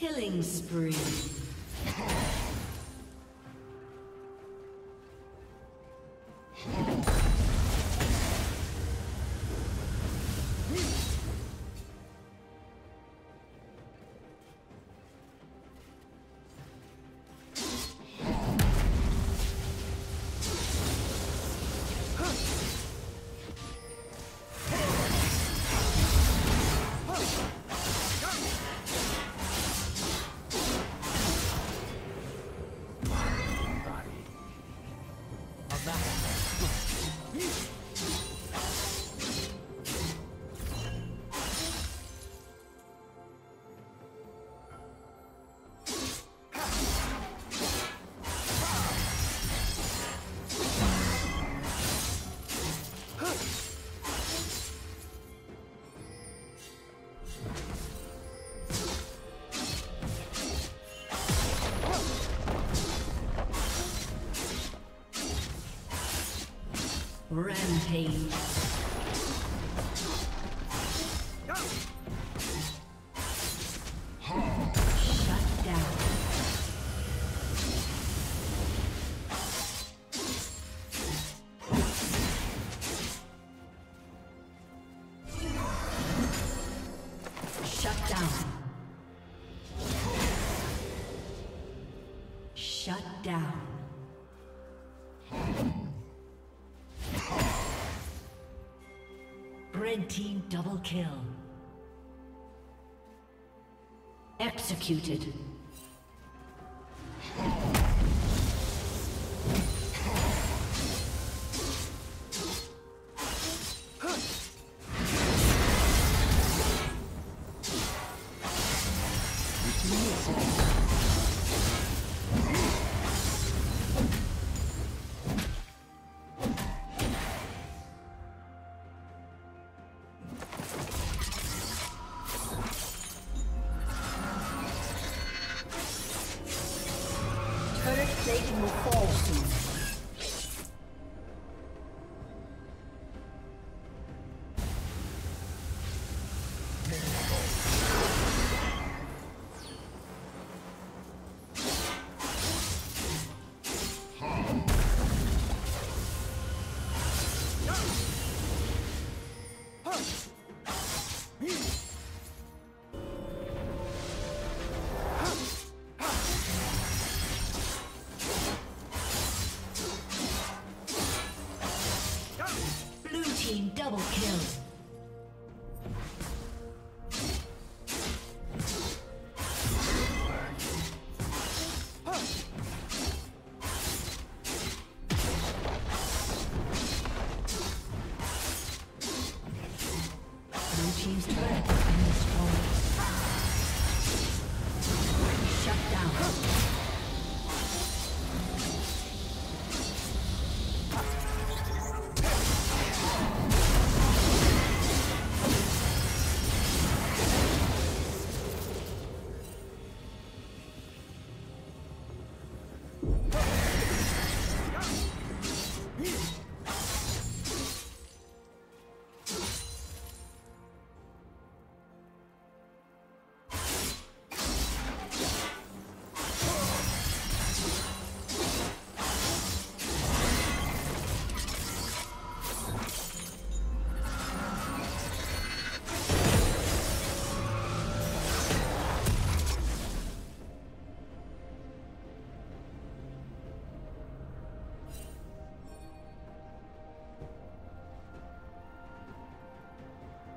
Killing spree. Rampage. Red team double kill. Executed. Double kill.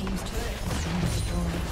team's turret has been destroyed.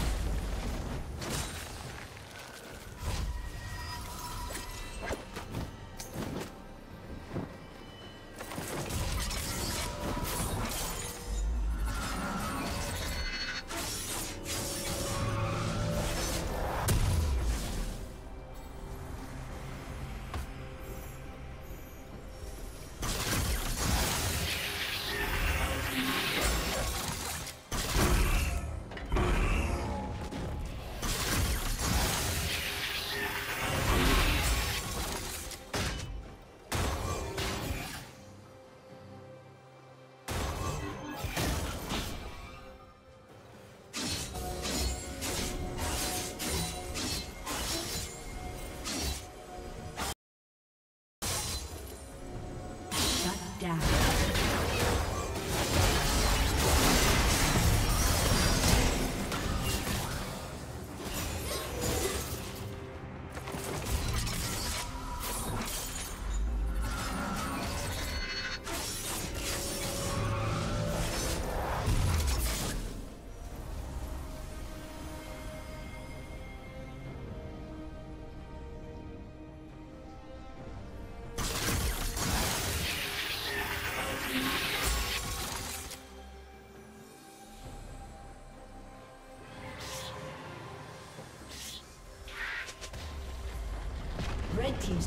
Red team's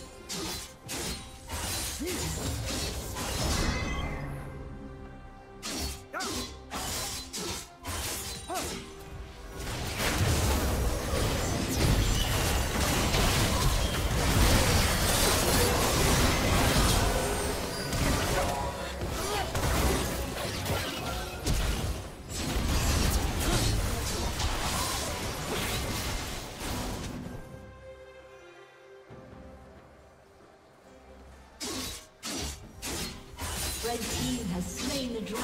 Red team has slain the dragon.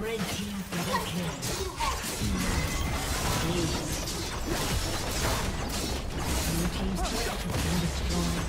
Red team double kill. Your team's turret has been destroyed.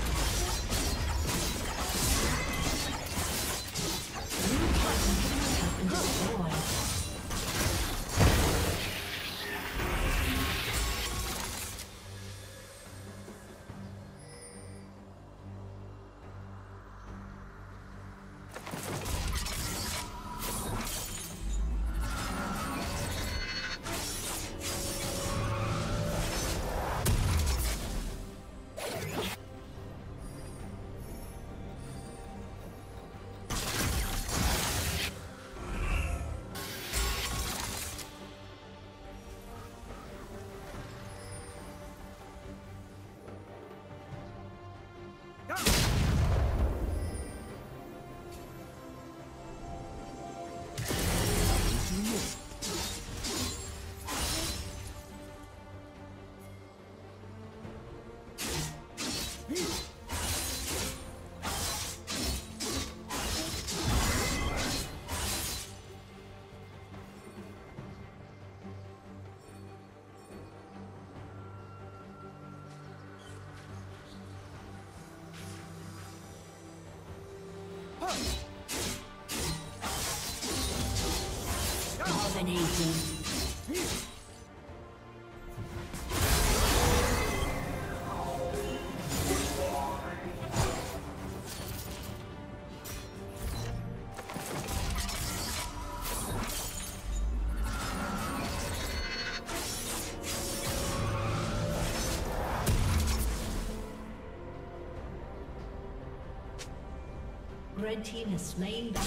Dominating. Red team has slain the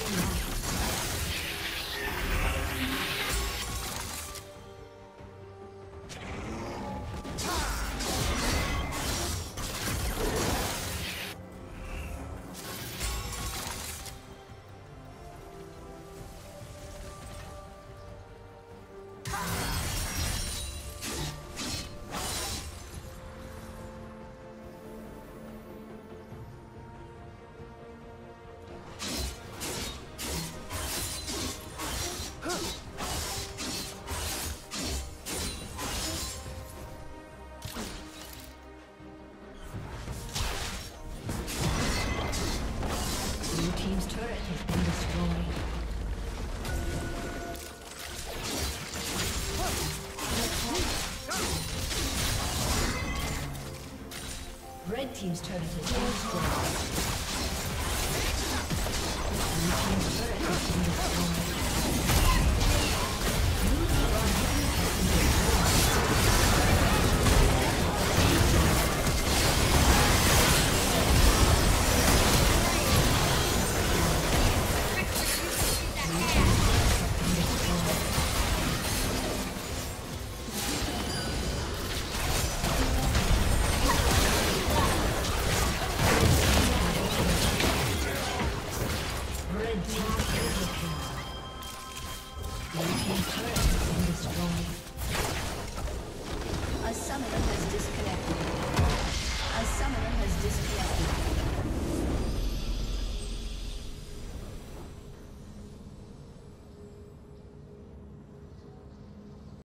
team's turret has been destroyed. Turret has been destroyed. A summoner